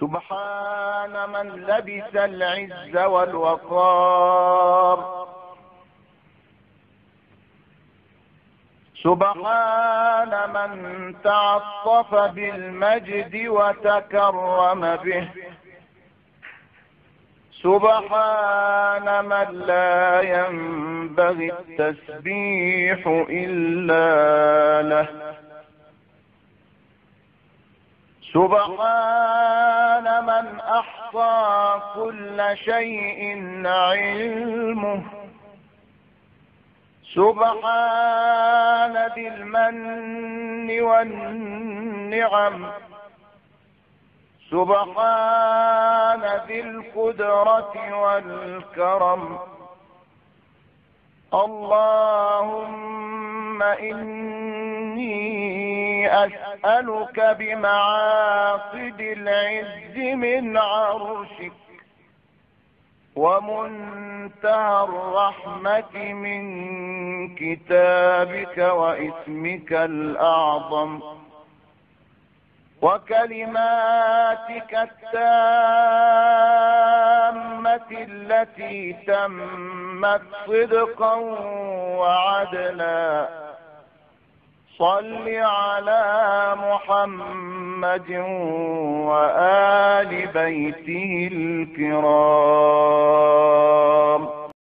سبحان من لبس العز والوقار، سبحان من تعطف بالمجد وتكرم به، سبحان من لا ينبغي التسبيح إلا له، سبحان من أحصى كل شيء علمه، سبحان ذي المن والنعم، سبحان ذي القدرة والكرم. اللهم إني أسألك بمعاقد العز من عرشك ومنتهى الرحمة من كتابك واسمك الأعظم وكلماتك التامة التي تمت صدقا وعدلا، صل على محمد وآل بيته الكرام.